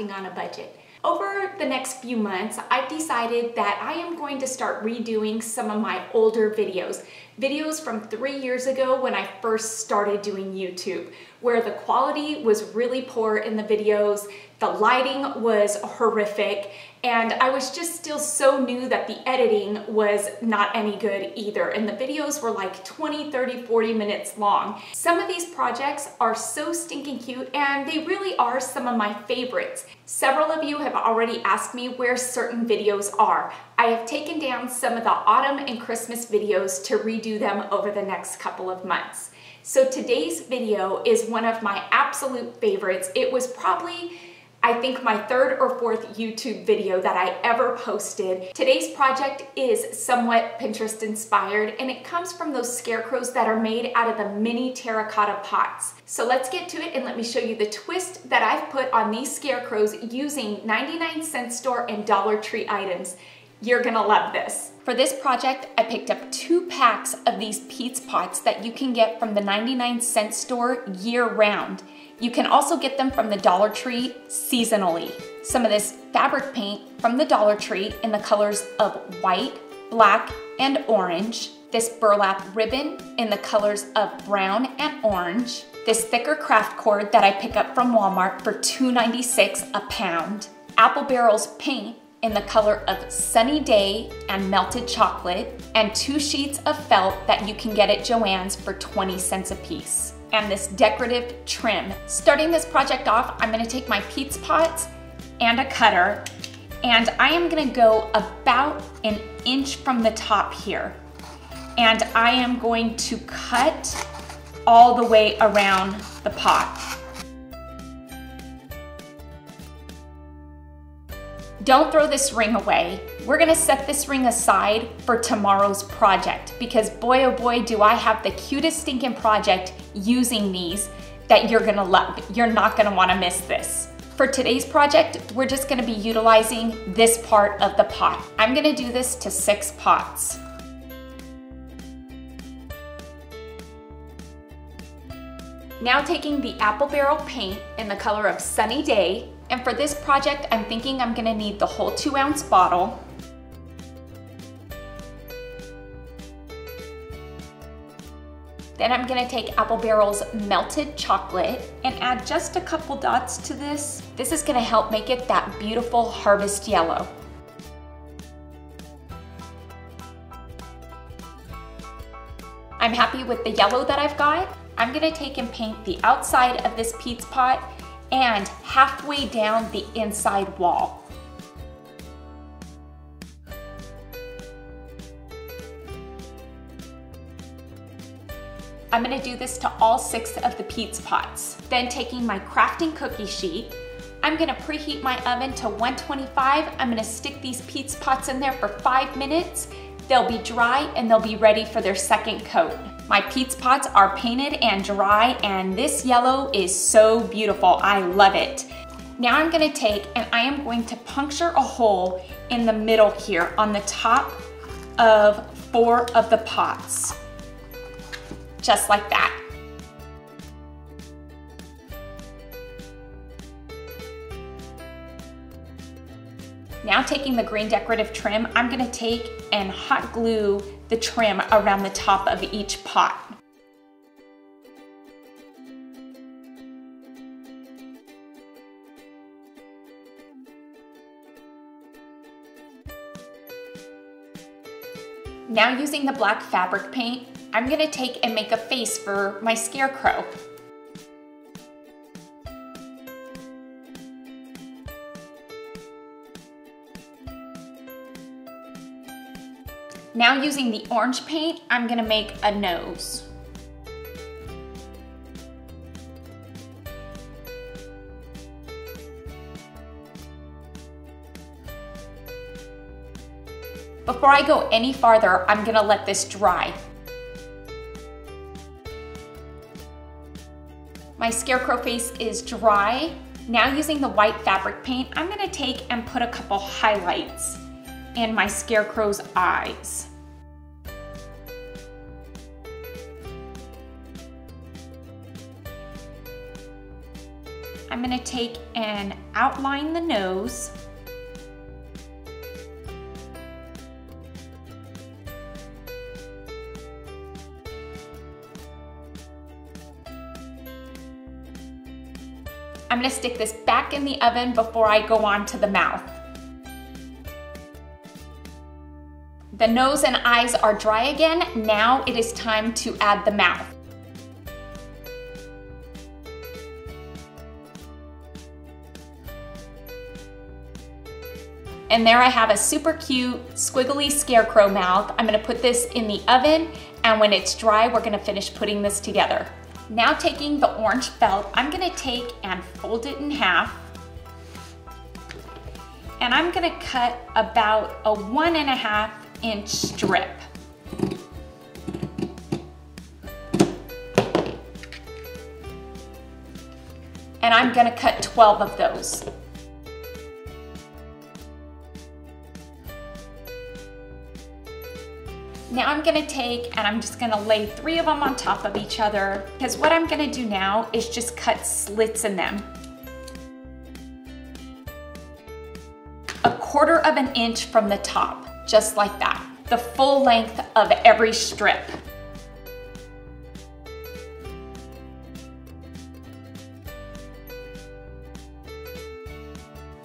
acting on a budget. Over the next few months, I've decided that I am going to start redoing some of my older videos from 3 years ago when I first started doing YouTube, where the quality was really poor in the videos, the lighting was horrific, and I was just still so new that the editing was not any good either, and the videos were like 20, 30, 40 minutes long. Some of these projects are so stinking cute, and they really are some of my favorites. Several of you have already asked me where certain videos are. I have taken down some of the autumn and Christmas videos to redo them over the next couple of months. So today's video is one of my absolute favorites. It was probably, I think, my third or fourth YouTube video that I ever posted. Today's project is somewhat Pinterest inspired, and it comes from those scarecrows that are made out of the mini terracotta pots. So let's get to it and let me show you the twist that I've put on these scarecrows using 99-cent store and Dollar Tree items. You're gonna love this. For this project, I picked up 2 packs of these Peat's Pots that you can get from the 99-cent store year round. You can also get them from the Dollar Tree seasonally. Some of this fabric paint from the Dollar Tree in the colors of white, black, and orange. This burlap ribbon in the colors of brown and orange. This thicker craft cord that I pick up from Walmart for $2.96 a pound. Apple Barrels paint in the color of Sunny Day and Melted Chocolate, and 2 sheets of felt that you can get at Joann's for 20 cents a piece. And this decorative trim. Starting this project off, I'm gonna take my Peat's Pots and a cutter, and I am gonna go about 1 inch from the top here. And I am going to cut all the way around the pot. Don't throw this ring away. We're gonna set this ring aside for tomorrow's project, because boy oh boy do I have the cutest stinking project using these that you're gonna love. You're not gonna wanna miss this. For today's project, we're just gonna be utilizing this part of the pot. I'm gonna do this to 6 pots. Now taking the Apple Barrel paint in the color of Sunny Day, and for this project, I'm thinking I'm gonna need the whole 2-ounce bottle. Then I'm gonna take Apple Barrel's Melted Chocolate and add just a couple dots to this. This is gonna help make it that beautiful harvest yellow. I'm happy with the yellow that I've got. I'm gonna take and paint the outside of this Peat's Pot and halfway down the inside wall. I'm gonna do this to all 6 of the Peat's Pots. Then taking my crafting cookie sheet, I'm gonna preheat my oven to 125. I'm gonna stick these Peat's Pots in there for 5 minutes. They'll be dry and they'll be ready for their second coat. My Peat's Pots are painted and dry, and this yellow is so beautiful. I love it. Now I'm gonna take and I am going to puncture a hole in the middle here on the top of 4 of the pots. Just like that. Now taking the green decorative trim, I'm gonna take and hot glue the trim around the top of each pot. Now using the black fabric paint, I'm gonna take and make a face for my scarecrow. Now using the orange paint, I'm gonna make a nose. Before I go any farther, I'm gonna let this dry. My scarecrow face is dry. Now using the white fabric paint, I'm gonna take and put a couple highlights in my scarecrow's eyes. I'm gonna take and outline the nose. I'm gonna stick this back in the oven before I go on to the mouth. The nose and eyes are dry again. Now it is time to add the mouth. And there I have a super cute squiggly scarecrow mouth. I'm gonna put this in the oven, and when it's dry, we're gonna finish putting this together. Now taking the orange felt, I'm gonna take and fold it in half. And I'm gonna cut about a 1.5-inch strip. And I'm gonna cut 12 of those. Now I'm gonna take and I'm just gonna lay 3 of them on top of each other, because what I'm gonna do now is just cut slits in them. 1/4 of an inch from the top, just like that. The full length of every strip.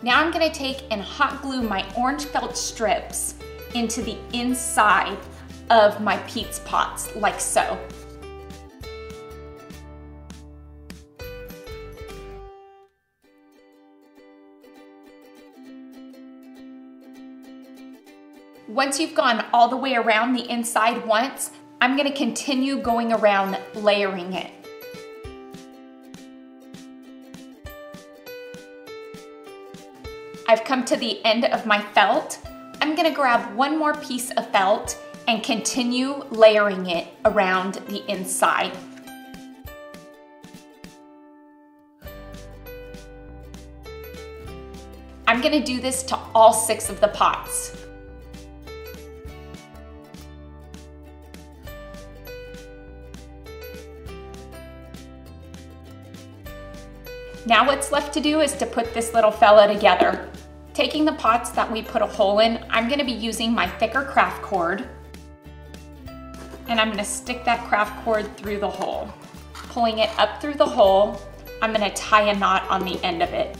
Now I'm gonna take and hot glue my orange felt strips into the inside of my Peat's Pots, like so. Once you've gone all the way around the inside once, I'm gonna continue going around layering it. I've come to the end of my felt. I'm gonna grab one more piece of felt and continue layering it around the inside. I'm gonna do this to all 6 of the pots. Now what's left to do is to put this little fella together. Taking the pots that we put a hole in, I'm gonna be using my thicker craft cord. And I'm gonna stick that craft cord through the hole. Pulling it up through the hole, I'm gonna tie a knot on the end of it.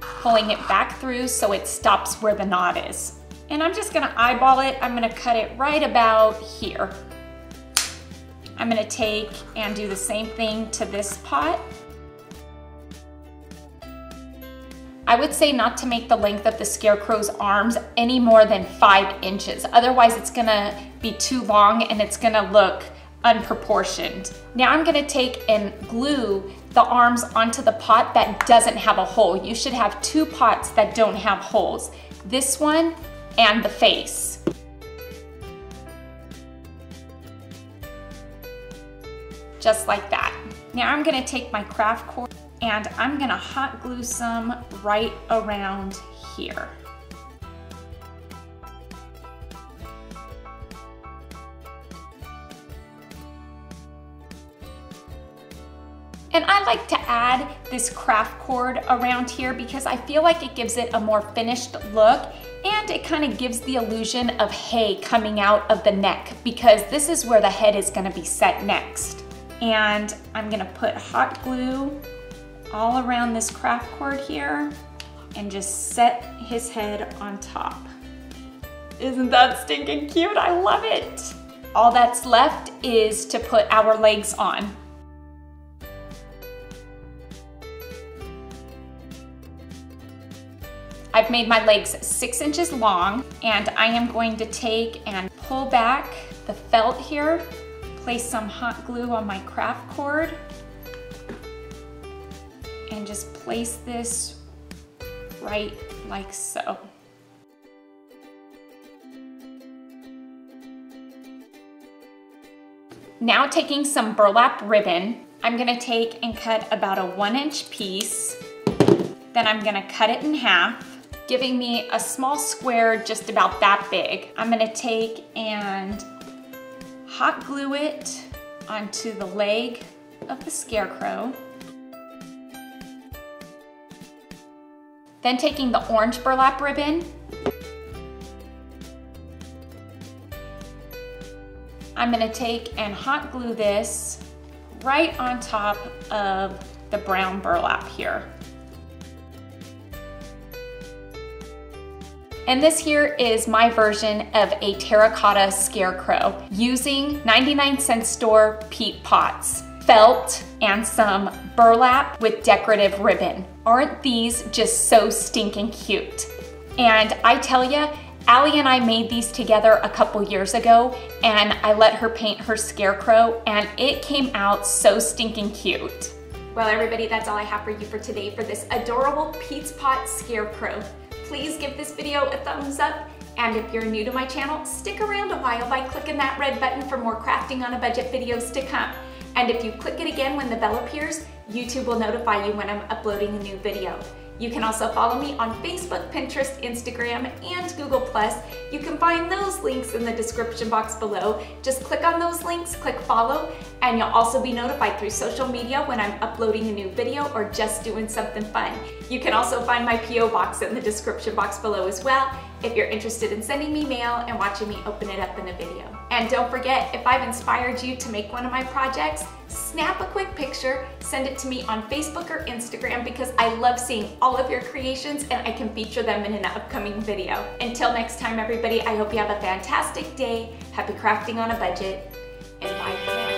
Pulling it back through so it stops where the knot is. And I'm just gonna eyeball it. I'm gonna cut it right about here. I'm gonna take and do the same thing to this pot. I would say not to make the length of the scarecrow's arms any more than 5 inches. Otherwise it's gonna be too long and it's gonna look unproportioned. Now I'm gonna take and glue the arms onto the pot that doesn't have a hole. You should have 2 pots that don't have holes. This one and the face. Just like that. Now I'm gonna take my craft cord and I'm gonna hot glue some right around here. And I like to add this craft cord around here because I feel like it gives it a more finished look, and it kind of gives the illusion of hay coming out of the neck, because this is where the head is gonna be set next. And I'm gonna put hot glue all around this craft cord here and just set his head on top. Isn't that stinking cute? I love it. All that's left is to put our legs on. I've made my legs 6 inches long, and I am going to take and pull back the felt here, place some hot glue on my craft cord, and just place this right like so. Now taking some burlap ribbon, I'm gonna take and cut about a 1-inch piece. Then I'm gonna cut it in half, giving me a small square just about that big. I'm gonna take and hot glue it onto the leg of the scarecrow. Then taking the orange burlap ribbon, I'm gonna take and hot glue this right on top of the brown burlap here. And this here is my version of a terracotta scarecrow using 99-cent store Peat's Pots, felt, and some burlap with decorative ribbon. Aren't these just so stinking cute? And I tell you, Allie and I made these together a couple years ago, and I let her paint her scarecrow, and it came out so stinking cute. Well, everybody, that's all I have for you for today for this adorable Peat's Pot scarecrow. Please give this video a thumbs up, and if you're new to my channel, stick around a while by clicking that red button for more crafting on a budget videos to come. And if you click it again when the bell appears, YouTube will notify you when I'm uploading a new video. You can also follow me on Facebook, Pinterest, Instagram, and Google+. You can find those links in the description box below. Just click on those links, click follow, and you'll also be notified through social media when I'm uploading a new video or just doing something fun. You can also find my P.O. box in the description box below as well if you're interested in sending me mail and watching me open it up in a video. And don't forget, if I've inspired you to make one of my projects, snap a quick picture, send it to me on Facebook or Instagram because I love seeing all of your creations and I can feature them in an upcoming video. Until next time, everybody, I hope you have a fantastic day, happy crafting on a budget, and bye for now.